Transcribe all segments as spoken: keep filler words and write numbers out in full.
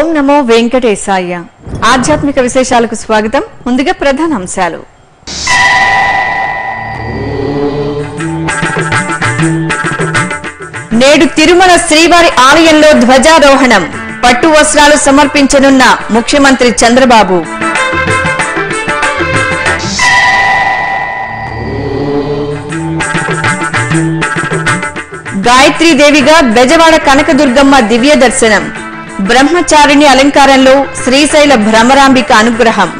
ఓం నమో వెంకటేశాయ ఆధ్యాత్మిక విశేషాలకు స్వాగతం. ముందుగా ప్రధాన అంశాలు. నేడు తిరుమల శ్రీవారి ఆలయంలో ధ్వజారోహణం, పట్టు వస్త్రాలు సమర్పించనున్న ముఖ్యమంత్రి చంద్రబాబు. గాయత్రీ దేవిగా బెజవాడ కనకదుర్గమ్మ దివ్య దర్శనం, బ్రహ్మచారిణి అలంకారంలో శ్రీశైల భ్రమరాంబిక అనుగ్రహం.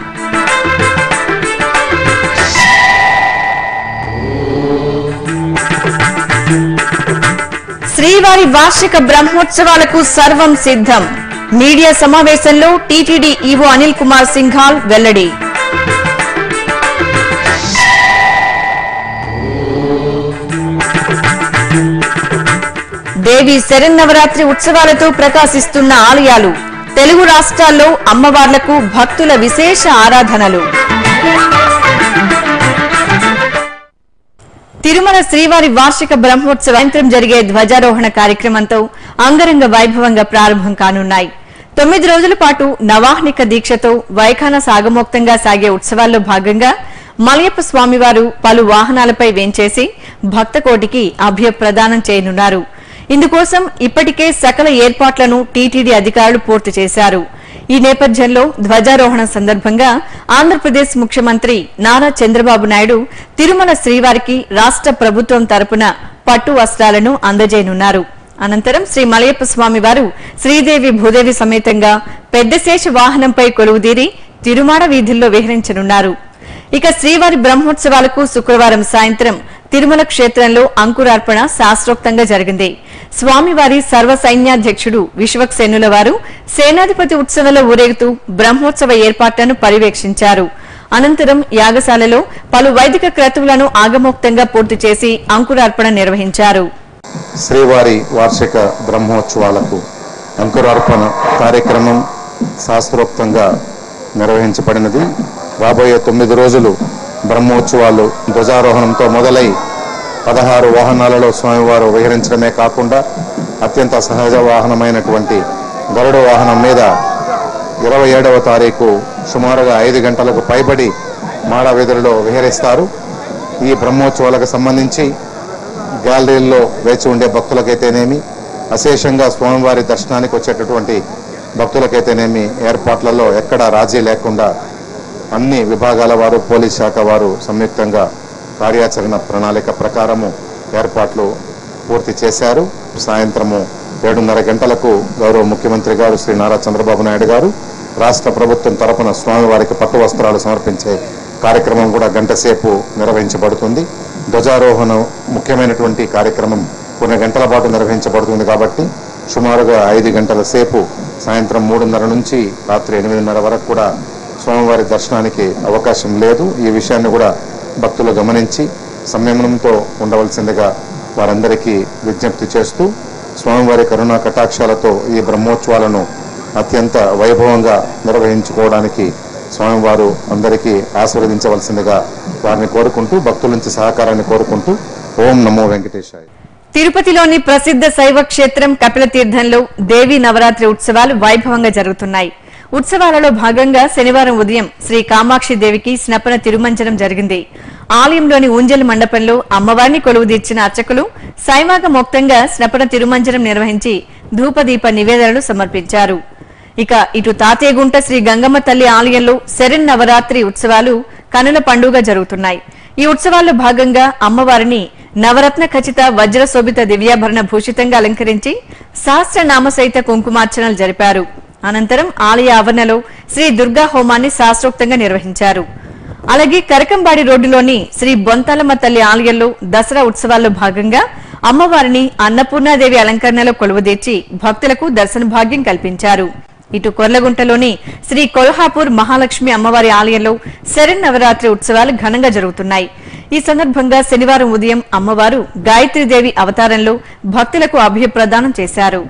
శ్రీవారి వార్షిక బ్రహ్మోత్సవాలకు సర్వం సిద్ధం, మీడియా సమావేశంలో టీటీడీ ఈవో అనిల్ కుమార్ సింఘాల్ వెల్లడి. దేవి శరన్నవరాత్రి ఉత్సవాలతో ప్రకాశిస్తున్న ఆలయాలు, తెలుగు రాష్ట్రాల్లో అమ్మవార్లకు భక్తుల విశేష ఆరాధనలు. తిరుమల శ్రీవారి వార్షిక బ్రహ్మోత్సవ సాయంత్రం జరిగే ధ్వజారోహణ కార్యక్రమంతో అంగరంగ వైభవంగా ప్రారంభం కానున్నాయి. తొమ్మిది రోజుల పాటు నవాహ్నిక దీక్షతో వైఖాన సాగమోక్తంగా సాగే ఉత్సవాల్లో భాగంగా మలయప్ప స్వామివారు పలు వాహనాలపై వేంచేసి భక్తకోటికి అభయప్రదానం చేయనున్నారు. ఇందుకోసం ఇప్పటికే సకల ఏర్పాట్లను టీటీడీ అధికారులు పూర్తి చేశారు. ఈ నేపథ్యంలో ధ్వజారోహణ సందర్భంగా ఆంధ్రప్రదేశ్ ముఖ్యమంత్రి నారా చంద్రబాబు నాయుడు తిరుమల శ్రీవారికి రాష్ట ప్రభుత్వం తరపున పట్టు వస్త్రాలను అందజేయనున్నారు. అనంతరం శ్రీ మలయప్ప స్వామివారు శ్రీదేవి భూదేవి సమేతంగా పెద్దశేష వాహనంపై కొలువుదీరి తిరుమాడ వీధుల్లో విహరించనున్నారు. ఇక శ్రీవారి బ్రహ్మోత్సవాలకు శుక్రవారం సాయంత్రం తిరుమల క్షేత్రంలో అంకురార్పణ శాస్త్రోక్తంగా జరిగింది. స్వామివారి సర్వ సైన్యాధ్యక్షుడు విశ్వక్సేనుల వారు సేనాధిపతి ఉత్సవంలో ఊరేగుతూ బ్రహ్మోత్సవ ఏర్పాట్లను పర్యవేక్షించారు. అనంతరం యాగశాలలో పలు వైదిక క్రతువులను ఆగమోక్తంగా పూర్తి చేసి అంకురార్పణ నిర్వహించారు. శ్రీవారి వార్షిక బ్రహ్మోత్సవాలకు అంకురార్పణ కార్యక్రమం శాస్త్రోక్తంగా నిర్వహించబడినది. రాబోయే తొమ్మిది రోజులు బ్రహ్మోత్సవాలు ధ్వజారోహణంతో మొదలై పదహారు వాహనాలలో స్వామివారు విహరించడమే కాకుండా అత్యంత సహజ వాహనమైనటువంటి గరుడ వాహనం మీద ఇరవై ఏడవ తారీఖు సుమారుగా ఐదు గంటలకు పైబడి మాడ వీధులలో విహరిస్తారు. ఈ బ్రహ్మోత్సవాలకు సంబంధించి గ్యాలరీల్లో వేచి ఉండే భక్తులకైతేనేమి, అశేషంగా స్వామివారి దర్శనానికి వచ్చేటటువంటి భక్తులకైతేనేమి ఏర్పాట్లలో ఎక్కడా రాజీ లేకుండా అన్ని విభాగాల వారు, పోలీస్ శాఖ వారు సంయుక్తంగా కార్యాచరణ ప్రణాళిక ప్రకారము ఏర్పాట్లు పూర్తి చేశారు. సాయంత్రము ఏడున్నర గంటలకు గౌరవ ముఖ్యమంత్రి గారు శ్రీ నారా చంద్రబాబు నాయుడు గారు రాష్ట్ర ప్రభుత్వం తరపున స్వామివారికి పట్టు వస్త్రాలు సమర్పించే కార్యక్రమం కూడా గంట సేపు నిర్వహించబడుతుంది. ధ్వజారోహణం ముఖ్యమైనటువంటి కార్యక్రమం కొన్ని గంటల పాటు నిర్వహించబడుతుంది కాబట్టి సుమారుగా ఐదు గంటల సేపు సాయంత్రం మూడున్నర నుంచి రాత్రి ఎనిమిదిన్నర వరకు కూడా స్వామివారి దర్శనానికి అవకాశం లేదు. ఈ విషయాన్ని కూడా భక్తులు గమనించి సంయమనంతో ఉండవలసిందిగా వారందరికీ విజ్ఞప్తి చేస్తూ స్వామివారి కరుణా కటాక్షాలతో ఈ బ్రహ్మోత్సవాలను అత్యంత వైభవంగా నిర్వహించుకోవడానికి స్వామివారు అందరికీ ఆశీర్వదించవలసిందిగా వారిని కోరుకుంటూ, భక్తుల నుంచి సహకారాన్ని కోరుకుంటూ ఓం నమో వెంకటేశాయ. తిరుపతిలోని ప్రసిద్ధ శైవ క్షేత్రం కపిలతీర్థంలో దేవీ నవరాత్రి ఉత్సవాలు వైభవంగా జరుగుతున్నాయి. ఉత్సవాలలో భాగంగా శనివారం ఉదయం శ్రీ కామాక్షి దేవికి స్నపన తిరుమంజనం జరిగింది. ఆలయంలోని ఊంజల్ మండపంలో అమ్మవారిని కొలువుదీర్చిన అర్చకులు సైమాగ మోక్తంగా స్నపన తిరుమంజనం నిర్వహించి ధూపదీప నివేదనలు సమర్పించారు. ఇక ఇటు తాతేగుంట శ్రీ గంగమ్మ తల్లి ఆలయంలో శరన్నవరాత్రి ఉత్సవాలు కనుల పండుగ జరుగుతున్నాయి. ఈ ఉత్సవాల్లో భాగంగా అమ్మవారిని నవరత్న ఖచ్చిత వజ్రశోభిత దివ్యాభరణ భూషితంగా అలంకరించి సహస్రనామ సహిత కుంకుమార్చనలు జరిపారు. అనంతరం ఆలయ ఆవరణలో శ్రీ దుర్గా హోమాన్ని శాస్త్రోక్తంగా నిర్వహించారు. అలాగే కరకంబాడి రోడ్డులోని శ్రీ బొంతాలమ్మ తల్లి ఆలయంలో దసరా ఉత్సవాల్లో భాగంగా అమ్మవారిని అన్నపూర్ణాదేవి అలంకరణలో కొలువుదీర్చి భక్తులకు దర్శన భాగ్యం కల్పించారు. ఇటు కొర్లగుంటలోని శ్రీ కొల్హాపూర్ మహాలక్ష్మి అమ్మవారి ఆలయంలో శరన్నవరాత్రి ఉత్సవాలు ఘనంగా జరుగుతున్నాయి. ఈ సందర్భంగా శనివారం ఉదయం అమ్మవారు గాయత్రీదేవి అవతారంలో భక్తులకు అభయప్రదానం చేశారు.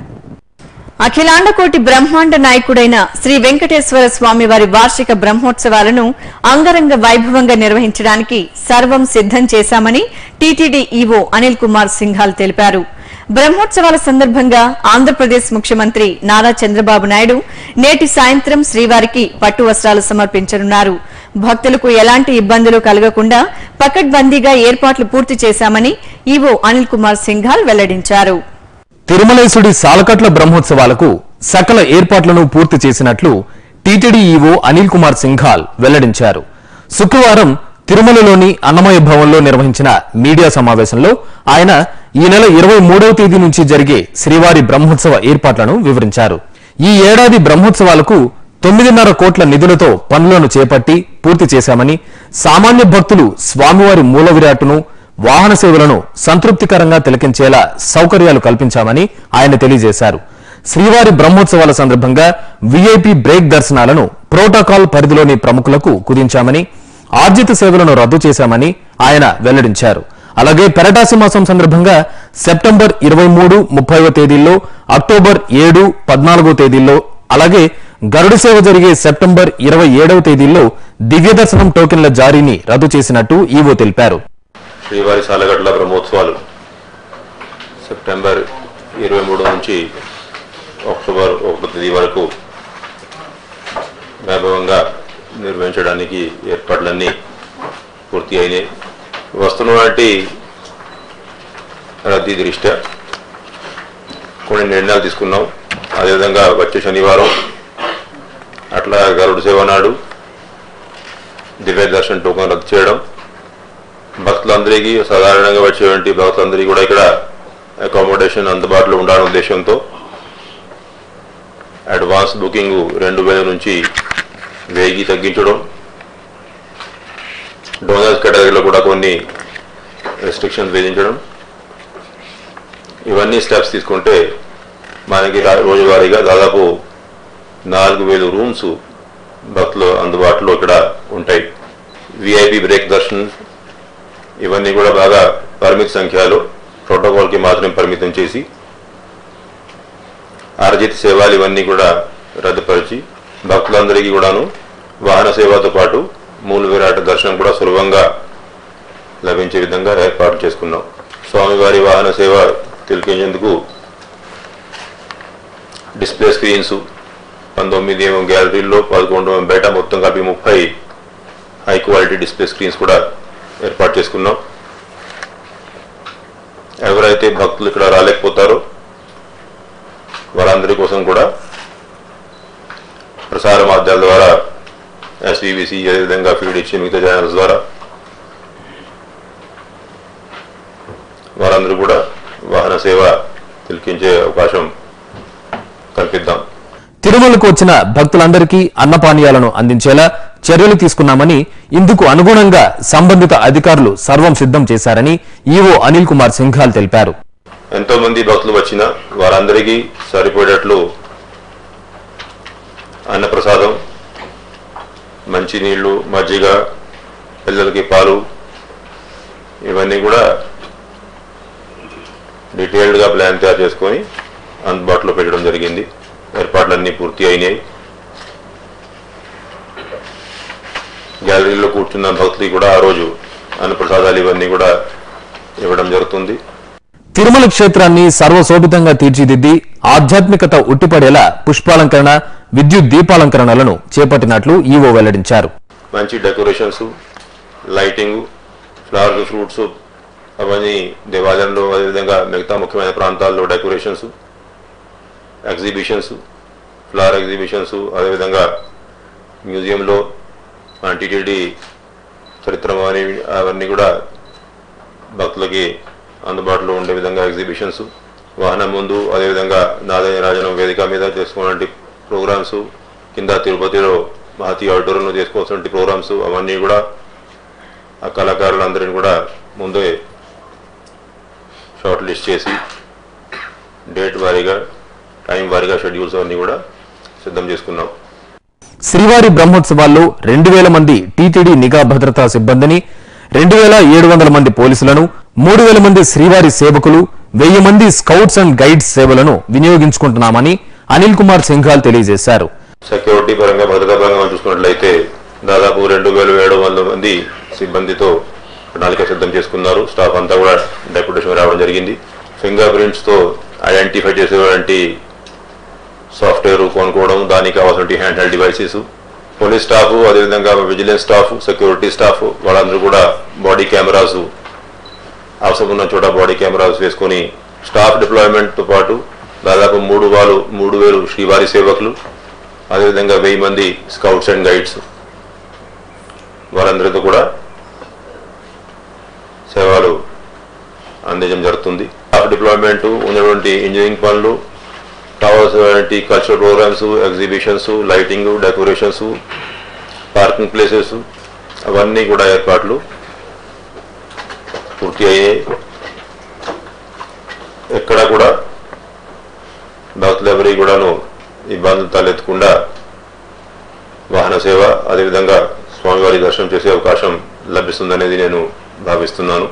అఖిలాండకోటి బ్రహ్మాండ నాయకుడైన శ్రీ వెంకటేశ్వర స్వామి వారి వార్షిక బ్రహ్మోత్సవాలను అంగరంగ వైభవంగా నిర్వహించడానికి సర్వం సిద్ధం చేశామని టీటీడీ ఈవో అనిల్ కుమార్ సింఘాల్ తెలిపారు. బ్రహ్మోత్సవాల సందర్భంగా ఆంధ్రప్రదేశ్ ముఖ్యమంత్రి నారా చంద్రబాబు నాయుడు నేటి సాయంత్రం శ్రీవారికి పట్టు వస్త్రాలు సమర్పించనున్నారు. భక్తులకు ఎలాంటి ఇబ్బందులు కలగకుండా పకడ్బందీగా ఏర్పాట్లు పూర్తి చేశామని ఈవో అనిల్ కుమార్ సింఘాల్ వెల్లడించారు. తిరుమలేశుడి సాలకట్ల బ్రహ్మోత్సవాలకు సకల ఏర్పాట్లను పూర్తి చేసినట్లు టీటీడీ ఈవో అనిల్ కుమార్ సింఘాల్ వెల్లడించారు. శుక్రవారం తిరుమలలోని అన్నమయ భవన్లో నిర్వహించిన మీడియా సమావేశంలో ఆయన ఈ నెల ఇరవై మూడవ తేదీ నుంచి జరిగే శ్రీవారి బ్రహ్మోత్సవ ఏర్పాట్లను వివరించారు. ఈ ఏడాది బ్రహ్మోత్సవాలకు తొమ్మిదిన్నర కోట్ల నిధులతో పనులను చేపట్టి పూర్తి చేశామని, సామాన్య భక్తులు స్వామివారి మూల విరాట్ను, వాహన సేవలను సంతృప్తికరంగా తిలకించేలా సౌకర్యాలు కల్పించామని ఆయన తెలియజేశారు. శ్రీవారి బ్రహ్మోత్సవాల సందర్భంగా వీఐపీ బ్రేక్ దర్శనాలను ప్రోటోకాల్ పరిధిలోని ప్రముఖులకు కుదించామని, ఆర్జిత సేవలను రద్దు చేశామని ఆయన వెల్లడించారు. అలాగే పెరటాసి మాసం సందర్భంగా సెప్టెంబర్ ఇరవై మూడు ముప్పైవ తేదీల్లో, అక్టోబర్ ఏడు పద్నాలుగో తేదీల్లో, అలాగే గరుడు సేవ జరిగే సెప్టెంబర్ ఇరవై ఏడవ తేదీల్లో దివ్య దర్శనం టోకెన్ల జారీని రద్దు చేసినట్టు ఈవో తెలిపారు. శ్రీవారి సాలగట్ల బ్రహ్మోత్సవాలు సెప్టెంబర్ ఇరవై మూడు నుంచి అక్టోబర్ ఒకటో తేదీ వరకు వైభవంగా నిర్వహించడానికి ఏర్పాట్లన్నీ పూర్తి అయినాయి. వస్తున్నటువంటి రద్దీ దృష్ట్యా కొన్ని నిర్ణయాలు తీసుకున్నాం. అదేవిధంగా వచ్చే శనివారం అట్లా గరుడు సేవ నాడు దివ్య దర్శన టోకన్ రద్దు చేయడం, భక్తులందరికీ సాధారణంగా వచ్చేటువంటి భక్తులందరికీ కూడా ఇక్కడ అకామిడేషన్ అందుబాటులో ఉండాలనే ఉద్దేశంతో అడ్వాన్స్ బుకింగ్ రెండు వేల నుంచి వేగి తగ్గించడం, డోనర్స్ కేటగిరీలో కూడా కొన్ని రెస్ట్రిక్షన్స్ విధించడం, ఇవన్నీ స్టెప్స్ తీసుకుంటే మనకి రోజువారీగా దాదాపు నాలుగు వేలు రూమ్స్ భక్తులు అందుబాటులో ఇక్కడ ఉంటాయి. వీఐపీ బ్రేక్ దర్శనం ఇవన్నీ కూడా బాగా పరిమిత సంఖ్యలో ప్రోటోకాల్కి మాత్రమే పరిమితం చేసి, ఆర్జిత సేవలు ఇవన్నీ కూడా రద్దుపరిచి భక్తులందరికీ కూడాను వాహన సేవతో పాటు మూల విరాట దర్శనం కూడా సులభంగా లభించే విధంగా ఏర్పాటు చేసుకున్నాం. స్వామివారి వాహన సేవ తిలకించేందుకు డిస్ప్లే స్క్రీన్స్ పంతొమ్మిది ఏమో గ్యాలరీల్లో, పదకొండు ఏమో బయట, మొత్తం కలిపి ముప్పై హై క్వాలిటీ డిస్ప్లే స్క్రీన్స్ కూడా ఏర్పాటు చేసుకున్నాం. ఎవరైతే భక్తులు ఇక్కడ రాలేకపోతారో వారందరి కోసం కూడా ప్రసార మాధ్యమాల ద్వారా ఎస్వీబీసీ, అదేవిధంగా ఫీడ్ ఇచ్చే మిగతా ఛానల్స్ ద్వారా వారందరూ కూడా వాహన సేవ తిలకించే అవకాశం కల్పిద్దాం. తిరుమలకు వచ్చిన భక్తులందరికీ అన్నపానీయాలను అందించేలా చర్యలు తీసుకున్నామని, ఇందుకు అనుగుణంగా సంబంధిత అధికారులు సర్వం సిద్ధం చేశారని ఈవో అనిల్ కుమార్ సింఘాల్ తెలిపారు. ఎంతో మంది భక్తులు వచ్చిన వారందరికీ సరిపోయేటట్లు అన్నప్రసాదం, మంచినీళ్ళు, మజ్జిగ, పిల్లలకి పాలు ఇవన్నీ కూడా డీటెయిల్డ్గా ప్లాన్ తయారు చేసుకొని అందుబాటులో పెట్టడం జరిగింది. ఏర్పాట్లన్నీ పూర్తి అయినాయి. గ్యాలరీలో కూర్చున్న భక్తులు కూడా ఆ రోజు అన్నప్రసాదాలు ఇవన్నీ కూడా ఇవ్వడం జరుగుతుంది. తిరుమల క్షేత్రాన్ని సర్వశోభితంగా తీర్చిదిద్ది ఆధ్యాత్మికత ఉట్టిపడేలా పుష్పాలంకరణ, విద్యుత్ దీపాలంకరణలను చేపట్టినట్లు ఈవో వెల్లడించారు. మంచి డెకరేషన్స్, లైటింగ్, ఫ్లవర్స్, ఫ్రూట్స్ అవన్నీ దేవాలయంలో, అదేవిధంగా మిగతా ముఖ్యమైన ప్రాంతాల్లో డెకరేషన్స్, ఎగ్జిబిషన్స్, ఫ్లవర్ ఎగ్జిబిషన్స్, అదేవిధంగా మ్యూజియంలో టీటీడీ చరిత్ర అవన్నీ కూడా భక్తులకి అందుబాటులో ఉండే విధంగా ఎగ్జిబిషన్స్, వాహనం ముందు, అదేవిధంగా నాదరాజనం వేదిక మీద చేసుకున్నటువంటి ప్రోగ్రామ్స్, కింద తిరుపతిలో మహతి ఆడిటోరియంలో చేసుకోవాల్సిన ప్రోగ్రామ్స్ అవన్నీ కూడా ఆ కళాకారులందరినీ కూడా ముందే షార్ట్ లిస్ట్ చేసి డేట్ వారీగా, టైం వారీగా షెడ్యూల్స్ అన్నీ కూడా సిద్ధం చేసుకున్నాం. శ్రీవారి బ్రహ్మోత్సవాల్లో రెండు వేల మంది టీటీడీ నిఘా భద్రతా సిబ్బందిని, రెండు వేల ఏడు వందల మంది పోలీసులను, మూడు వేల మంది శ్రీవారి సేవకులు, వెయ్యి మంది స్కౌట్స్ అండ్ గైడ్స్ సేవలను వినియోగించుకుంటున్నామని అనిల్ కుమార్ సింఘాల్ తెలియజేశారు. సెక్యూరిటీ పరంగా, భద్రతా పరంగా చూసుకున్నట్లయితే దాదాపు రెండు వేల ఏడు వందల మంది సిబ్బందితో ప్రణాళిక సిద్ధం చేసుకున్నారు. స్టాఫ్ అంతా కూడా డెప్యూటేషన్ రావడం జరిగింది. ఫింగర్ ప్రింట్స్తో ఐడెంటిఫై చేసేటువంటి సాఫ్ట్వేర్ కొనుక్కోవడం, దానికి కావాల్సిన hand held devices, police staff, అదేవిధంగా విజిలెన్స్ స్టాఫ్, సెక్యూరిటీ స్టాఫ్ వాళ్ళందరూ కూడా బాడీ కెమెరాస్ అవసరం ఉన్న చోట బాడీ కెమెరాస్ వేసుకొని స్టాఫ్ డిప్లాయ్మెంట్తో పాటు దాదాపు మూడు వాళ్ళు మూడు వేలు శ్రీవారి సేవకులు, అదేవిధంగా వెయ్యి మంది స్కౌట్స్ అండ్ గైడ్స్ వారందరితో కూడా సేవలు అందించడం జరుగుతుంది. స్టాఫ్ డిప్లాయ్మెంట్ ఉన్నటువంటి ఇంజనీరింగ్ పనులు కావాల్సినటువంటి cultural programmes, exhibitions, lighting, decorations, parking places అవన్నీ కూడా ఏర్పాట్లు పూర్తి అయ్యాయి. ఎక్కడ కూడా డాక్టర్ ఎవరి కూడాను ఇబ్బందులు తలెత్తకుండా వాహన సేవ, అదేవిధంగా స్వామివారి దర్శనం చేసే అవకాశం లభిస్తుందనేది నేను భావిస్తున్నాను.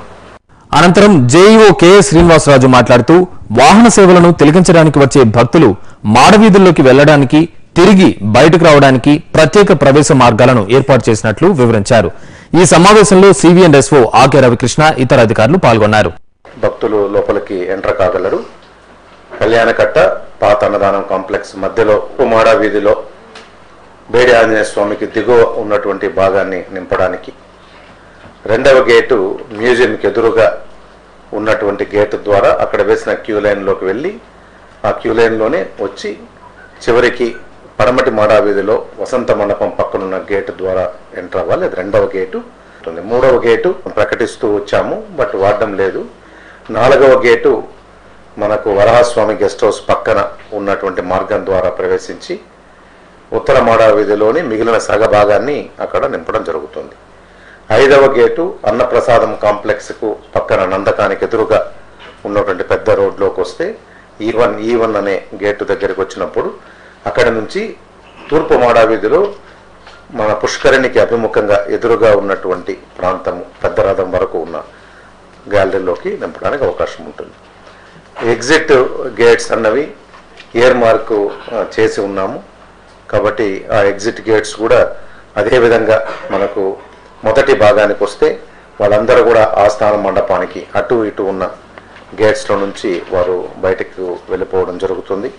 అనంతరం జేఈఓ కెఎస్ శ్రీనివాసరాజు మాట్లాడుతూ వాహన సేవలను తిలకించడానికి వచ్చే భక్తులు మాడవీధుల్లోకి వెళ్లడానికి, తిరిగి బయటకు రావడానికి ప్రత్యేక ప్రవేశ మార్గాలను ఏర్పాటు చేసినట్లు వివరించారు. ఈ సమావేశంలో సివిఎన్ఎస్ఓ ఆకే రవికృష్ణ ఇతర అధికారులు పాల్గొన్నారు. భక్తులు లోపలికి ఎంటర్ కాగలరు. కళ్యాణకట్ట పాత అన్నదానం కాంప్లెక్స్ మధ్యలో ఉమాడా వీధిలో బేడి ఆంజనేయ స్వామికి దిగువ ఉన్నటువంటి భాగాన్ని నింపడానికి, రెండవ గేటు మ్యూజియంకి ఎదురుగా ఉన్నటువంటి గేటు ద్వారా అక్కడ వేసిన క్యూ లైన్లోకి వెళ్ళి ఆ క్యూ లైన్లోనే వచ్చి చివరికి పడమటి మాడా వీధిలో వసంత మండపం పక్కనున్న గేటు ద్వారా ఎంటర్ అవ్వాలి. అది రెండవ గేటు. మూడవ గేటు ప్రకటిస్తూ వచ్చాము బట్ వాడడం లేదు. నాలుగవ గేటు మనకు వరహస్వామి గెస్ట్ హౌస్ పక్కన ఉన్నటువంటి మార్గం ద్వారా ప్రవేశించి ఉత్తర మాడా వీధిలోని మిగిలిన సగభాగాన్ని అక్కడ నింపడం జరుగుతుంది. ఐదవ గేటు అన్నప్రసాదం కాంప్లెక్స్కు పక్కన నందకానికి ఎదురుగా ఉన్నటువంటి పెద్ద రోడ్లోకి వస్తే ఈ వన్ ఈ వన్ అనే గేటు దగ్గరికి వచ్చినప్పుడు అక్కడ నుంచి తూర్పు మాడా వీధిలో మన పుష్కరిణికి అభిముఖంగా ఎదురుగా ఉన్నటువంటి ప్రాంతము పెద్ద రథం వరకు ఉన్న గ్యాలరీలోకి నింపడానికి అవకాశం ఉంటుంది. ఎగ్జిట్ గేట్స్ అన్నవి ఇయర్ మార్క్ చేసి ఉన్నాము కాబట్టి ఆ ఎగ్జిట్ గేట్స్ కూడా అదేవిధంగా మనకు మొదటి భాగానికి వస్తే వాళ్ళందరూ కూడా ఆస్థాన మండపానికి అటు ఇటు ఉన్న గేట్స్లో నుంచి వారు బయటకు వెళ్ళిపోవడం జరుగుతుంది.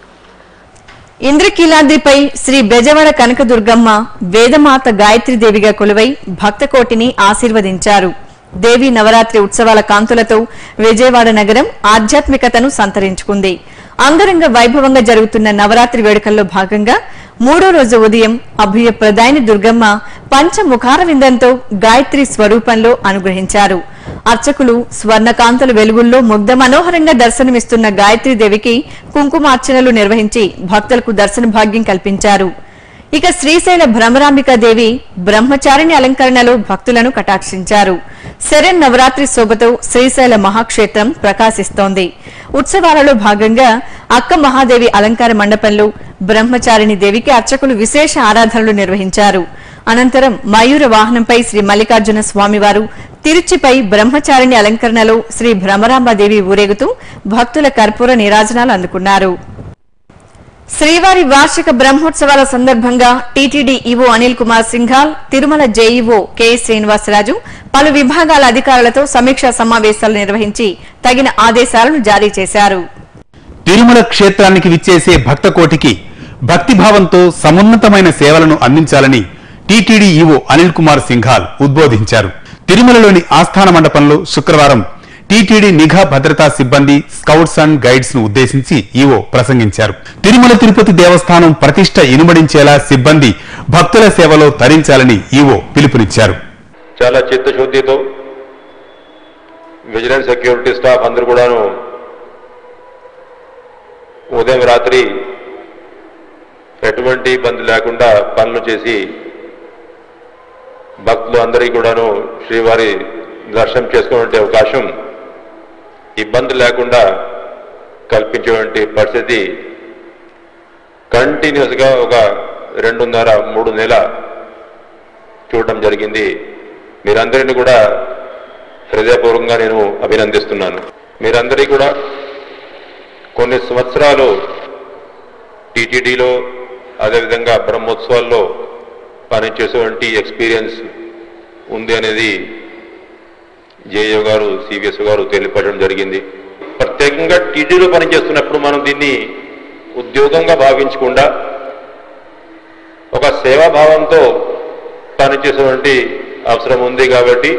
ఇంద్రకీలాద్రిపై శ్రీ బెజవర కనకదుర్గమ్మ వేదమాత గాయత్రీదేవిగా కొలువై భక్తకోటిని ఆశీర్వదించారు. దేవి నవరాత్రి ఉత్సవాల కాంతులతో విజయవాడ నగరం ఆధ్యాత్మికతను సంతరించుకుంది. అంగరంగ వైభవంగా జరుగుతున్న నవరాత్రి వేడుకల్లో భాగంగా మూడో రోజు ఉదయం అభయ ప్రదాయిని దుర్గమ్మ పంచముఖారవిందంతో గాయత్రి స్వరూపంలో అనుగ్రహించారు. అర్చకులు స్వర్ణకాంతల వెలుగుల్లో ముగ్ధ మనోహరంగా దర్శనమిస్తున్న గాయత్రీదేవికి కుంకుమార్చనలు నిర్వహించి భక్తులకు దర్శన భాగ్యం కల్పించారు. ఇక శ్రీశైల భ్రమరాంబికాదేవి బ్రహ్మచారిణి అలంకరణలో భక్తులను కటాక్షించారు. శరణ్ నవరాత్రి శోభతో శ్రీశైల మహాక్షేత్రం ప్రకాశిస్తోంది. ఉత్సవాలలో భాగంగా అక్క మహాదేవి అలంకార మండపంలో బ్రహ్మచారిణి దేవికి అర్చకులు విశేష ఆరాధనలు నిర్వహించారు. అనంతరం మయూర వాహనంపై శ్రీ మల్లికార్జున స్వామివారు, తిరుచిపై బ్రహ్మచారిణి అలంకరణలో శ్రీ భ్రమరాంబాదేవి ఊరేగుతూ భక్తుల కర్పూర నీరాజనాలు అందుకున్నారు. శ్రీవారి వార్షిక బ్రహ్మోత్సవాల సందర్భంగా TTD EO Anil Kumar Singhal, Tirumala JEO K Srinivasaraju పలు విభాగాల అధికారులతో సమీక్షా సమావేశాలు నిర్వహించి తగిన ఆదేశాలను జారీ చేశారు. తిరుమల క్షేత్రానికి విచ్చేసే భక్తకోటికి భక్తిభావంతో సమున్నతమైన సేవలను అందించాలని టీటీడీ ఈవో అనిల్ కుమార్ సింఘాల్ ఉద్బోధించారు. తిరుమలలోని ఆస్థాన మండపంలో శుక్రవారం టీటీడీ నిఘా భద్రతా సిబ్బంది, స్కౌట్స్ అండ్ గైడ్స్ ను ఉద్దేశించి ఈవో ప్రసంగించారు. తిరుమల తిరుపతి దేవస్థానం ప్రతిష్ట ఇనుమడించేలా సిబ్బంది భక్తుల సేవలో తరించాలని ఈవో పిలుపునిచ్చారు. చాలా చిత్తశుద్ధితో విజిలెన్స్ సెక్యూరిటీ స్టాఫ్ అందరూ కూడాను ఉదయం రాత్రి ఎటువంటి ఇబ్బంది లేకుండా పనులు చేసి భక్తులు అందరికీ కూడాను శ్రీవారి దర్శనం చేసుకునే అవకాశం ఇబ్బంది లేకుండా కల్పించేటువంటి పరిస్థితి కంటిన్యూస్గా ఒక రెండున్నర మూడు నెల చూడడం జరిగింది. మీరందరినీ కూడా హృదయపూర్వకంగా నేను అభినందిస్తున్నాను. మీరందరి కూడా కొన్ని సంవత్సరాలు టీటీడీలో అదేవిధంగా బ్రహ్మోత్సవాల్లో పనిచేసేటువంటి ఎక్స్పీరియన్స్ ఉంది అనేది జేఏ గారు, సిబిఎస్ గారు తెలియపరచడం జరిగింది. ప్రత్యేక ప్రత్యేకంగా టీటీడీలో పనిచేస్తున్నప్పుడు మనం దీన్ని ఉద్యోగంగా భావించకుండా ఒక సేవాభావంతో పనిచేసేటువంటి అవసరం ఉంది. కాబట్టి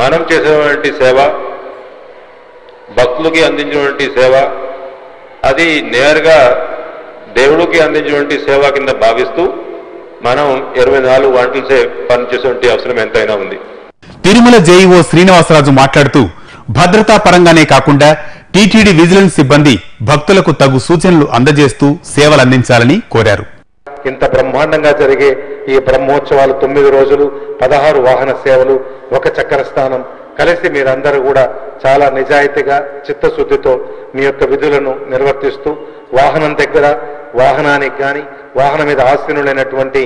మనం చేసేటువంటి సేవ, భక్తులకి అందించినటువంటి సేవ, అది నేరుగా దేవుడికి అందించినటువంటి సేవ కింద భావిస్తూ మనం ఇరవై నాలుగు గంటలసే పనిచేసేటువంటి అవసరం ఎంతైనా ఉంది. తిరుమల జేఈఓ శ్రీనివాసరాజు మాట్లాడుతూ భద్రతా పరంగానే కాకుండా టీటీడీ విజిలెన్స్ సిబ్బంది భక్తులకు తగు సూచనలు అందజేస్తూ సేవలు అందించాలని కోరారు. ఇంత బ్రహ్మాండంగా జరిగే ఈ బ్రహ్మోత్సవాలు తొమ్మిది రోజులు పదహారు వాహన సేవలు, ఒక చక్ర స్నానం కలిసి మీరందరూ కూడా చాలా నిజాయితీగా చిత్తశుద్ధితో మీ యొక్క విధులను నిర్వర్తిస్తూ వాహనం దగ్గర వాహనానికి కానీ, వాహనం మీద ఆసీనులైనటువంటి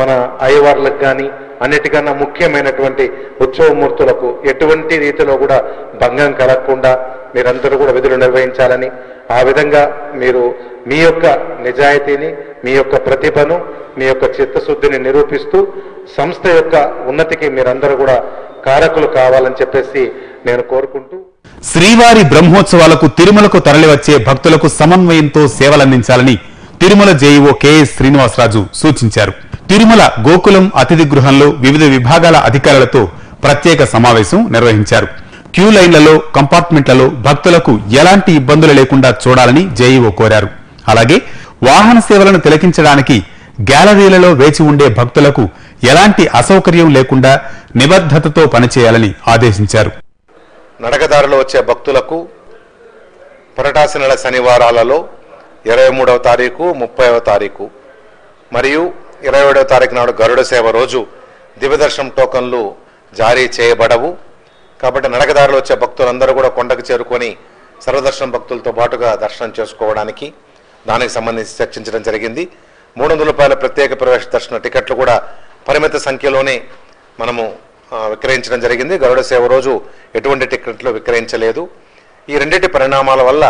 మన అయ్యవార్లకు కానీ, అన్నిటికన్నా ముఖ్యమైనటువంటి ఉత్సవమూర్తులకు ఎటువంటి రీతిలో కూడా భంగం కలగకుండా మీరందరూ కూడా విధులు నిర్వహించాలని, ఆ విధంగా మీరు మీ యొక్క నిజాయితీని, మీ యొక్క ప్రతిభను, మీ యొక్క చిత్తశుద్ధిని నిరూపిస్తూ సంస్థ యొక్క ఉన్నతికి మీరందరూ కూడా కారకులు కావాలని చెప్పేసి నేను కోరుకుంటూ శ్రీవారి బ్రహ్మోత్సవాలకు తిరుమలకు తరలివచ్చే భక్తులకు సమన్వయంతో సేవలందించాలని తిరుమల జేఈఓ కెఎస్ శ్రీనివాసరాజు సూచించారు. తిరుమల గోకులం అతిథి గృహంలో వివిధ విభాగాల అధికారులతో ప్రత్యేక సమావేశం నిర్వహించారు. క్యూ లైన్లలో, కంపార్ట్మెంట్లలో భక్తులకు ఎలాంటి ఇబ్బందులు లేకుండా చూడాలని జేఈఓ కోరారు. అలాగే వాహన సేవలను తిలకించడానికి గ్యాలరీలలో వేచి ఉండే భక్తులకు ఎలాంటి అసౌకర్యం లేకుండా నిబద్ధతతో పనిచేయాలని ఆదేశించారు. నడకదారిలో వచ్చే భక్తులకు పురటాసి నెల శనివారాలలో ఇరవై మూడవ తారీఖు ముప్పైవ తారీఖు మరియు ఇరవై ఏడవ తారీఖు నాడు గరుడ సేవ రోజు దివ్యదర్శనం టోకన్లు జారీ చేయబడవు. కాబట్టి నడకదారిలో వచ్చే భక్తులందరూ కూడా కొండకు చేరుకొని సర్వదర్శనం భక్తులతో పాటుగా దర్శనం చేసుకోవడానికి దానికి సంబంధించి చర్చించడం జరిగింది. మూడు వందల రూపాయల ప్రత్యేక ప్రవేశ దర్శన టికెట్లు కూడా పరిమిత సంఖ్యలోనే మనము విక్రయించడం జరిగింది. గరుడ సేవ రోజు ఎటువంటి టికెట్లు విక్రయించలేదు. ఈ రెండింటి పరిణామాల వల్ల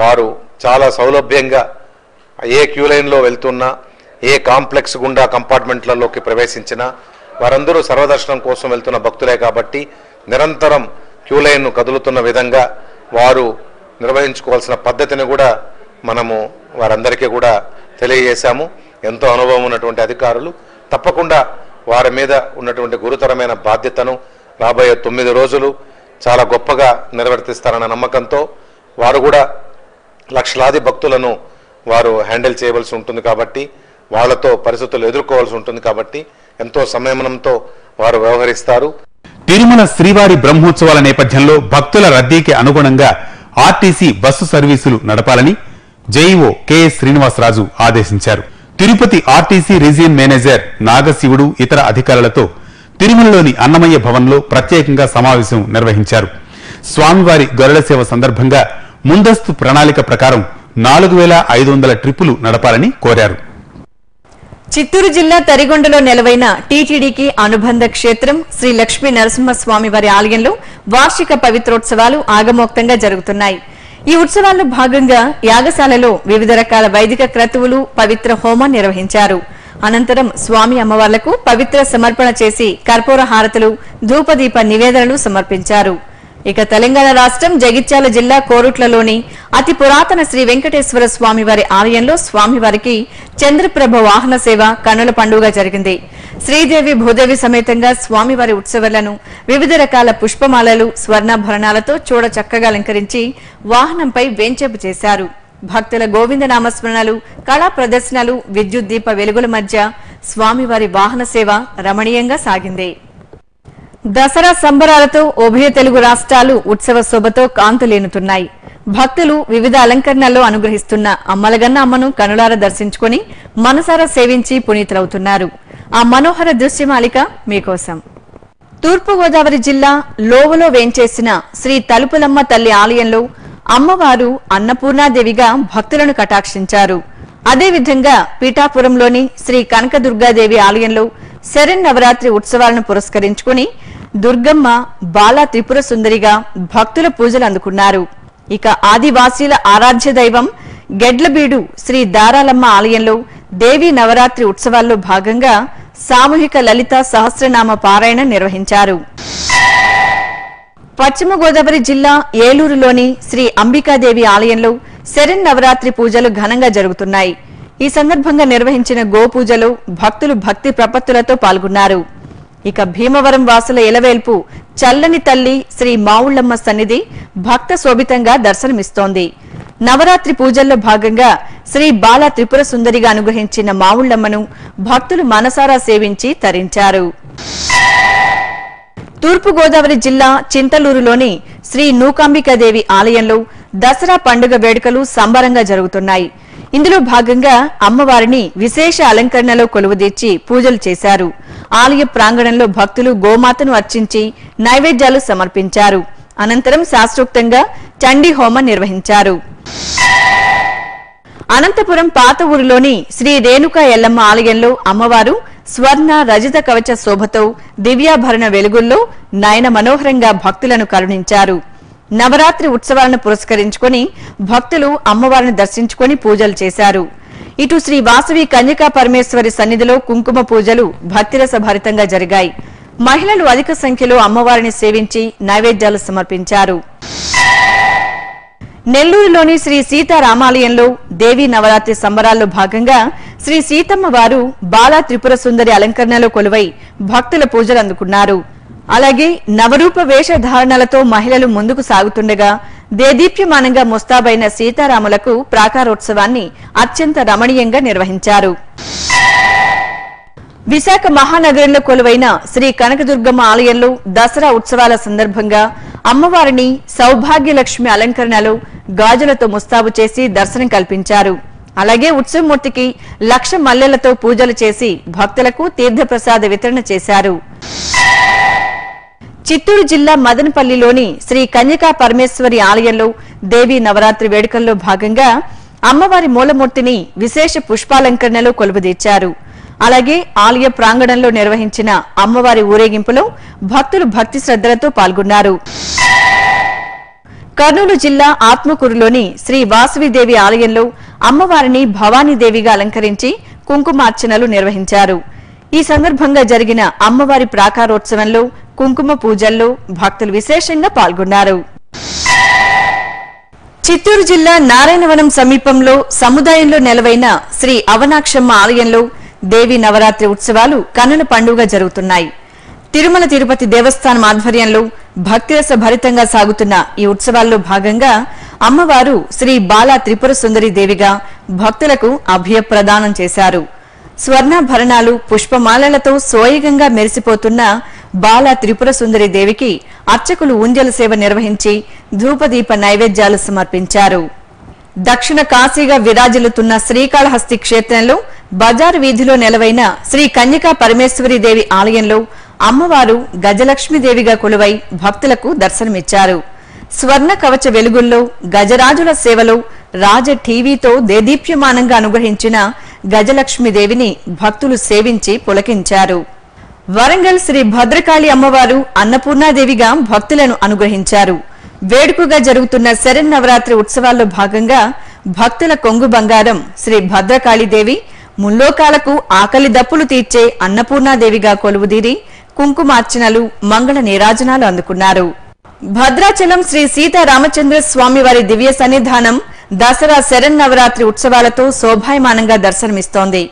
వారు చాలా సౌలభ్యంగా ఏ క్యూ లైన్లో వెళ్తున్నా, ఏ కాంప్లెక్స్ గుండా కంపార్ట్మెంట్లలోకి ప్రవేశించినా వారందరూ సర్వదర్శనం కోసం వెళ్తున్న భక్తులే కాబట్టి నిరంతరం క్యూ లైన్ను కదులుతున్న విధంగా వారు నిర్వహించుకోవాల్సిన పద్ధతిని కూడా మనము వారందరికీ కూడా తెలియజేశాము. ఎంతో అనుభవం ఉన్నటువంటి అధికారులు తప్పకుండా వారి మీద ఉన్నటువంటి గురుతరమైన బాధ్యతను రాబోయే తొమ్మిది రోజులు చాలా గొప్పగా నిర్వర్తిస్తారన్న నమ్మకంతో వారు కూడా లక్షలాది భక్తులను వారు హ్యాండిల్ చేయవలసి ఉంటుంది కాబట్టి, వాళ్లతో పరిస్థితులు ఎదుర్కోవాల్సి ఉంటుంది కాబట్టి ఎంతో సంయమనంతో వారు వ్యవహరిస్తారు. తిరుమల శ్రీవారి బ్రహ్మోత్సవాల నేపథ్యంలో భక్తుల రద్దీకి అనుగుణంగా ఆర్టీసీ బస్సు సర్వీసులు నడపాలని జేఈఓ కెఎస్ శ్రీనివాసరాజు ఆదేశించారు. Tirupati RTC region manager Nagasivudu ఇతర అధికారులతో తిరుమలలోని అన్నమయ్య భవన్లో ప్రత్యేకంగా సమావేశం నిర్వహించారు. స్వామివారి గరుడ సేవ సందర్భంగా ముందస్తు ప్రణాళిక ప్రకారం నాలుగు వేల ఐదు వందల ట్రిప్పులు నడపాలని కోరారు. చిత్తూరు జిల్లా తరిగొండలో నెలవైన టీటీడీకి అనుబంధ క్షేత్రం శ్రీ లక్ష్మీ నరసింహస్వామివారి ఆలయంలో వార్షిక పవిత్రోత్సవాలు ఆగమోక్తంగా జరుగుతున్నాయి. ఈ ఉత్సవాల్లో భాగంగా యాగశాలలో వివిధ రకాల వైదిక క్రతువులు, పవిత్ర హోమం నిర్వహించారు. అనంతరం స్వామి అమ్మవార్లకు పవిత్ర సమర్పణ చేసి కర్పూర హారతులు, ధూపదీప నివేదనలు సమర్పించారు. ఇక తెలంగాణ రాష్ట్రం జగిత్యాల జిల్లా కోరుట్లలోని అతి పురాతన శ్రీ వెంకటేశ్వర స్వామివారి ఆలయంలో స్వామివారికి చంద్రప్రభ వాహన సేవ, కన్నుల పండుగ జరిగింది. శ్రీదేవి, భూదేవి సమేతంగా స్వామివారి ఉత్సవాలను వివిధ రకాల పుష్పమాలలు, స్వర్ణాభరణాలతో చూడ చక్కగా అలంకరించి వాహనంపై వేంచేపు చేశారు. భక్తుల గోవింద నామస్మరణలు, కళా ప్రదర్శనలు, విద్యుత్ దీప వెలుగుల మధ్య స్వామివారి వాహన సేవ రమణీయంగా సాగింది. దసరా సంబరాలతో ఉభయ తెలుగు రాష్ట్రాలు ఉత్సవ శోభతో కాంతులేనుతున్నాయి. భక్తులు వివిధ అలంకరణల్లో అనుగ్రహిస్తున్న అమ్మలగన్న అమ్మను కనులార దర్శించుకుని మనసారా సేవించి పునీతులవుతున్నారు. ఆ మనోహర దృశ్యమాలిక మీకోసం. తూర్పుగోదావరి జిల్లా లోవలో వేంచేసిన శ్రీ తలుపులమ్మ తల్లి ఆలయంలో అమ్మవారు అన్నపూర్ణాదేవిగా భక్తులను కటాక్షించారు. అదేవిధంగా పీఠాపురంలోని శ్రీ కనకదుర్గాదేవి ఆలయంలో శరన్నవరాత్రి ఉత్సవాలను పురస్కరించుకుని దుర్గమ్మ, బాలా త్రిపుర సుందరిగా భక్తుల పూజలు అందుకున్నారు. ఇక ఆదివాసీల ఆరాధ్య దైవం గెడ్లబీడు శ్రీ దారాలమ్మ ఆలయంలో దేవీ నవరాత్రి ఉత్సవాల్లో భాగంగా సామూహిక లలిత సహస్రనామ పారాయణ నిర్వహించారు. పశ్చిమ గోదావరి జిల్లా ఏలూరులోని శ్రీ అంబికాదేవి ఆలయంలో శరణ్ నవరాత్రి పూజలు ఘనంగా జరుగుతున్నాయి. ఈ సందర్భంగా నిర్వహించిన గోపూజలో భక్తులు భక్తి ప్రపత్తులతో పాల్గొన్నారు. ఇక భీమవరం వాసుల ఎలవేల్పు చల్లని తల్లి శ్రీ మావుళ్ళమ్మ సన్నిధి భక్త శోభితంగా దర్శనమిస్తోంది. నవరాత్రి పూజల్లో భాగంగా శ్రీ బాల త్రిపుర సుందరిగా అనుగ్రహించిన మావుళ్ళమ్మను భక్తులు మనసారా సేవించి తరించారు. తూర్పుగోదావరి జిల్లా చింతలూరులోని శ్రీ నూకాంబికాదేవి ఆలయంలో దసరా పండుగ వేడుకలు సంబరంగా జరుగుతున్నాయి. ఇందులో భాగంగా అమ్మవారిని విశేష అలంకరణలో కొలువుదీర్చి పూజలు చేశారు. ఆలయ ప్రాంగణంలో భక్తులు గోమాతను అర్చించి నైవేద్యాలు సమర్పించారు. అనంతరం శాస్త్రోక్తంగా చండీ హోమం నిర్వహించారు. అనంతపురం పాత ఊరిలోని శ్రీ రేణుకా ఎల్లమ్మ ఆలయంలో అమ్మవారు స్వర్ణ రజిత కవచ శోభతో దివ్యాభరణ వెలుగుల్లో నయన మనోహరంగా భక్తులను కరుణించారు. నవరాత్రి ఉత్సవాలను పురస్కరించుకుని భక్తులు అమ్మవారిని దర్శించుకుని పూజలు చేశారు. ఇటు శ్రీ వాసవి కన్యకా పరమేశ్వరి సన్నిధిలో కుంకుమ పూజలు భక్తిరస భరితంగా జరిగాయి. మహిళలు అధిక సంఖ్యలో అమ్మవారిని సేవించి నైవేద్యాలు సమర్పించారు. నెల్లూరులోని శ్రీ సీతారామాలయంలో దేవీ నవరాత్రి సంబరాల్లో భాగంగా శ్రీ సీతమ్మ వారు బాల త్రిపుర సుందరి అలంకరణలో కొలువై భక్తుల పూజలు అందుకున్నారు. అలాగే నవరూప వేషధారణలతో మహిళలు ముందుకు సాగుతుండగా దేదీప్యమానంగా ముస్తాబైన సీతారాములకు ప్రాకారోత్సవాన్ని అత్యంత రమణీయంగా నిర్వహించారు. విశాఖ మహానగరంలో కొలువైన శ్రీ కనకదుర్గమ్మ ఆలయంలో దసరా ఉత్సవాల సందర్భంగా అమ్మవారిని సౌభాగ్యలక్ష్మి అలంకరణలో గాజులతో ముస్తాబు చేసి దర్శనం కల్పించారు. అలాగే ఉత్సవమూర్తికి లక్ష మల్లెలతో పూజలు చేసి భక్తులకు తీర్థప్రసాద వితరణ చేశారు. చిత్తూరు జిల్లా మదనపల్లిలోని శ్రీ కన్యకా పరమేశ్వరి ఆలయంలో దేవీ నవరాత్రి వేడుకల్లో భాగంగా అమ్మవారి మూలమూర్తిని విశేష పుష్పాలంకరణలో కొలువుదీర్చారు. అలాగే ఆలయ ప్రాంగణంలో నిర్వహించిన అమ్మవారి ఊరేగింపులో భక్తులు భక్తి శ్రద్ధలతో పాల్గొన్నారు. కర్నూలు జిల్లా ఆత్మకూరులోని శ్రీ వాసవిదేవి ఆలయంలో అమ్మవారిని భవానీదేవిగా అలంకరించి కుంకుమార్చనలు నిర్వహించారు. ఈ సందర్భంగా జరిగిన అమ్మవారి ప్రాకారోత్సవంలో కుంకుమ పూజల్లో భక్తులు విశేషంగా పాల్గొన్నారు. చిత్తూరు జిల్లా నారాయణవనం సమీపంలో సముదాయంలో నెలవైన శ్రీ అవనాక్షమ్మ ఆలయంలో దేవి నవరాత్రి ఉత్సవాలు కన్నుల పండుగ జరుగుతున్నాయి. తిరుమల తిరుపతి దేవస్థానం ఆధ్వర్యంలో భక్తిరస భరితంగా సాగుతున్న ఈ ఉత్సవాల్లో భాగంగా అమ్మవారు శ్రీ బాల త్రిపుర సుందరి దేవిగా భక్తులకు అభయ ప్రదానం చేశారు. స్వర్ణాభరణాలు పుష్పమాలలతో సోయగంగా మెరిసిపోతున్న బాల త్రిపుర సుందరి దేవికి అర్చకులు ఊంజల సేవ నిర్వహించి ధూపదీప నైవేద్యాలు సమర్పించారు. దక్షిణ కాశీగా విరాజిల్లుతున్న శ్రీకాళహస్తి క్షేత్రంలో బజారు వీధిలో నెలవైన శ్రీ కన్యకా పరమేశ్వరీదేవి ఆలయంలో అమ్మవారు గజలక్ష్మీదేవిగా కొలువై భక్తులకు దర్శనమిచ్చారు. స్వర్ణ కవచ వెలుగుల్లో గజరాజుల సేవలో రాజ టీవీతో దేదీప్యమానంగా అనుగ్రహించిన గజలక్ష్మీదేవిని భక్తులు సేవించి పులకించారు. వరంగల్ శ్రీ భద్రకాళి అమ్మవారు అన్నపూర్ణాదేవిగా భక్తులను అనుగ్రహించారు. వేడుకగా జరుగుతున్న శరణ్ నవరాత్రి ఉత్సవాల్లో భాగంగా భక్తుల కొంగు బంగారం శ్రీ భద్రకాళీదేవి ముల్లోకాలకు ఆకలి దప్పులు తీర్చే అన్నపూర్ణాదేవిగా కొలువుదీరి కుంకుమార్చనలు మంగళ నీరాజనాలు అందుకున్నారు. భద్రాచలం శ్రీ సీతారామచంద్ర స్వామివారి దివ్య సన్నిధానం దసరా శరణ్ నవరాత్రి ఉత్సవాలతో శోభాయమానంగా దర్శనమిస్తోంది.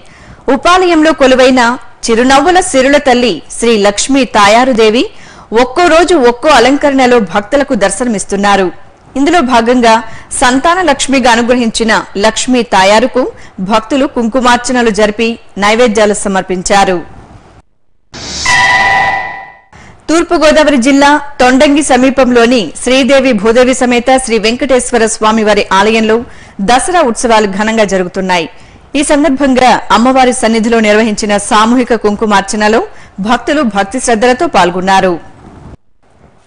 ఉపాలయంలో కొలువైన చిరునవ్వుల సిరుల తల్లి శ్రీ లక్ష్మీ తాయారుదేవి ఒక్కో రోజు ఒక్కో అలంకరణలో భక్తులకు దర్శనమిస్తున్నారు. ఇందులో భాగంగా సంతాన లక్ష్మిగా అనుగ్రహించిన లక్ష్మీ తాయారుకు భక్తులు కుంకుమార్చనలు జరిపి నైవేద్యాలు సమర్పించారు. తూర్పుగోదావరి జిల్లా తొండంగి సమీపంలోని శ్రీదేవి భూదేవి సమేత శ్రీ వెంకటేశ్వర స్వామివారి ఆలయంలో దసరా ఉత్సవాలు ఘనంగా జరుగుతున్నాయి. ఈ సందర్భంగా అమ్మవారి సన్నిధిలో నిర్వహించిన సామూహిక కుంకుమార్చనలో భక్తులు భక్తి శ్రద్ధలతో పాల్గొన్నారు.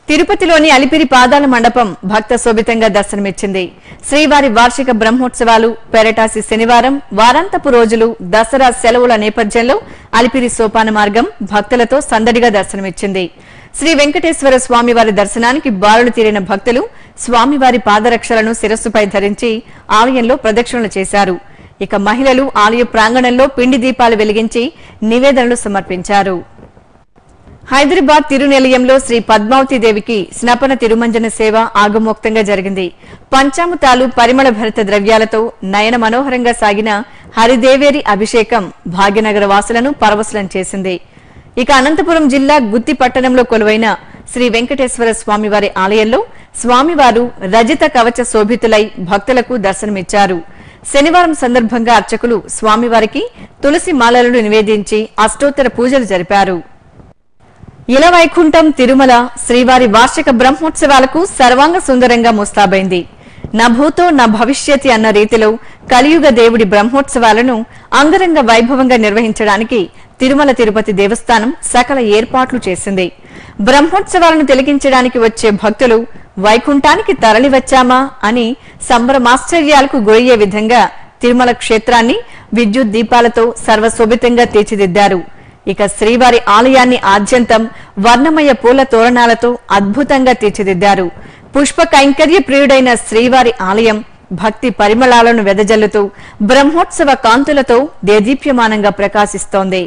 తిరుపతిలోని అలిపిరి పాదాల మండపం భక్త శోభితంగా దర్శనమిచ్చింది. శ్రీవారి వార్షిక బ్రహ్మోత్సవాలు పెరటాసి శనివారం వారాంతపు రోజులు దసరా సెలవుల నేపథ్యంలో అలిపిరి సోపాన మార్గం భక్తులతో సందడిగా దర్శనమిచ్చింది. శ్రీ వెంకటేశ్వర స్వామివారి దర్శనానికి బారులు తీరిన భక్తులు స్వామివారి పాదరక్షలను శిరస్సుపై ధరించి ఆలయంలో ప్రదక్షిణలు చేశారు. ఇక మహిళలు ఆలయ ప్రాంగణంలో పిండి దీపాలు వెలిగించి నివేదనలు సమర్పించారు. హైదరాబాద్ తిరునెల్లియంలో శ్రీ పద్మావతి దేవికి స్నాపన తిరుమంజన సేవ ఆగమోక్తంగా జరిగింది. పంచామృతాలు పరిమళ భరిత ద్రవ్యాలతో నయన మనోహరంగా సాగిన హరిదేవేరి అభిషేకం భాగ్యనగర వాసులను పరవశులం చేసింది. ఇక అనంతపురం జిల్లా గుత్తి పట్టణంలో కొలువైన శ్రీ వెంకటేశ్వర స్వామివారి ఆలయంలో స్వామివారు రజిత కవచ శోభితులై భక్తులకు దర్శనమిచ్చారు. శనివారం సందర్భంగా అర్చకులు స్వామివారికి తులసి మాలలను నివేదించి అష్టోత్తర పూజలు జరిపారు. ఇలవైకుంఠం తిరుమల శ్రీవారి వార్షిక బ్రహ్మోత్సవాలకు సర్వాంగ సుందరంగా ముస్తాబైంది. నభూతో నా భవిష్యతి అన్న రీతిలో కలియుగ దేవుడి బ్రహ్మోత్సవాలను అంగరంగ వైభవంగా నిర్వహించడానికి తిరుమల తిరుపతి దేవస్థానం సకల ఏర్పాట్లు చేసింది. బ్రహ్మోత్సవాలను తిలకించడానికి వచ్చే భక్తులు వైకుంఠానికి తరలివచ్చామా అని సంబరమాశ్చర్యాలకు గురయ్యే విధంగా తిరుమల క్షేత్రాన్ని విద్యుత్ దీపాలతో సర్వశోభితంగా తీర్చిదిద్దారు. ఇక శ్రీవారి ఆలయాన్ని ఆద్యంతం వర్ణమయ పూల తోరణాలతో అద్భుతంగా తీర్చిదిద్దారు. పుష్ప కైంకర్య ప్రియుడైన శ్రీవారి ఆలయం భక్తి పరిమళాలను వెదజల్లుతూ బ్రహ్మోత్సవ కాంతులతో దేదీప్యమానంగా ప్రకాశిస్తోంది.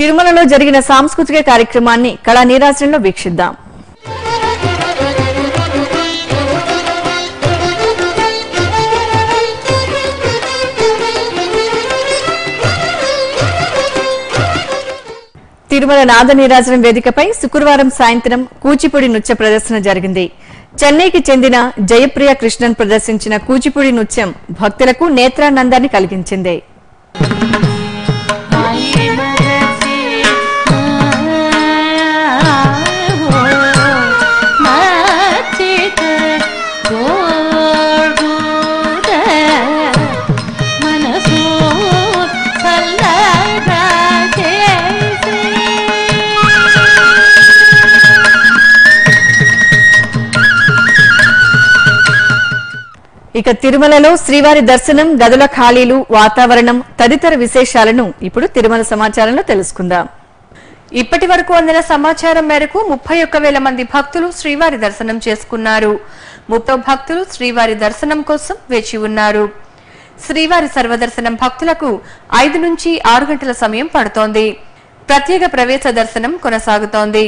తిరుమలలో జరిగిన సాంస్కృతిక కార్యక్రమాన్ని కళా నీరాజనంలో వీక్షిద్దాం. తిరుమల నాద నీరాజనం వేదికపై శుక్రవారం సాయంత్రం కూచిపూడి నృత్య ప్రదర్శన జరిగింది. చెన్నైకి చెందిన జయప్రియ కృష్ణన్ ప్రదర్శించిన కూచిపూడి నృత్యం భక్తులకు నేత్రానందాన్ని కలిగించింది. ఇక తిరుమలలో శ్రీవారి దర్శనం, గదుల ఖాళీలు, వాతావరణం తదితర విశేషాలను ఇప్పుడు తిరుమల సమాచారంలో తెలుసుకుందాం. ఇప్పటి వరకు అందిన సమాచారం మేరకు ముప్పై ఒక్క వేల మంది భక్తులు శ్రీవారి దర్శనం చేసుకున్నారు. ముప్పై భక్తులు శ్రీవారి దర్శనం కోసం వేచి ఉన్నారు. శ్రీవారి సర్వదర్శనం భక్తులకు ఐదు నుంచి ఆరు గంటల సమయం పడుతోంది. ప్రత్యేక ప్రవేశ దర్శనం కొనసాగుతోంది.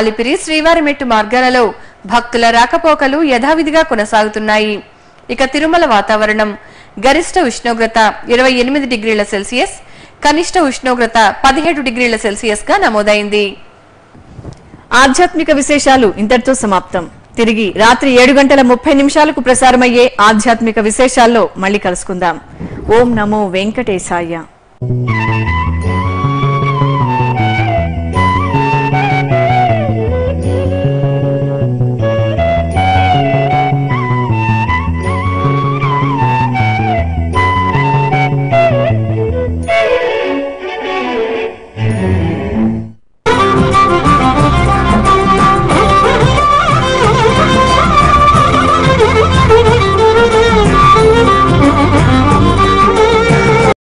అలిపిరి శ్రీవారి మెట్టు మార్గాలలో భక్తుల రాకపోకలు యథావిధిగా కొనసాగుతున్నాయి. ఇక తిరుమల వాతావరణం గరిష్ట ఉష్ణోగ్రత ఇరవై ఎనిమిది డిగ్రీల సెల్సియస్, కనిష్ట ఉష్ణోగ్రత పదిహేడు డిగ్రీల సెల్సియస్ గా నమోదైంది. ఆధ్యాత్మిక విశేషాలు ఇంతటితో సమాప్తం. తిరిగి రాత్రి ఏడు గంటల ముప్పై నిమిషాలకు ప్రసారమయ్యే ఆధ్యాత్మిక విశేషాల్లో మళ్ళీ కలుసుకుందాం. ఓం నమో వెంకటేశాయ.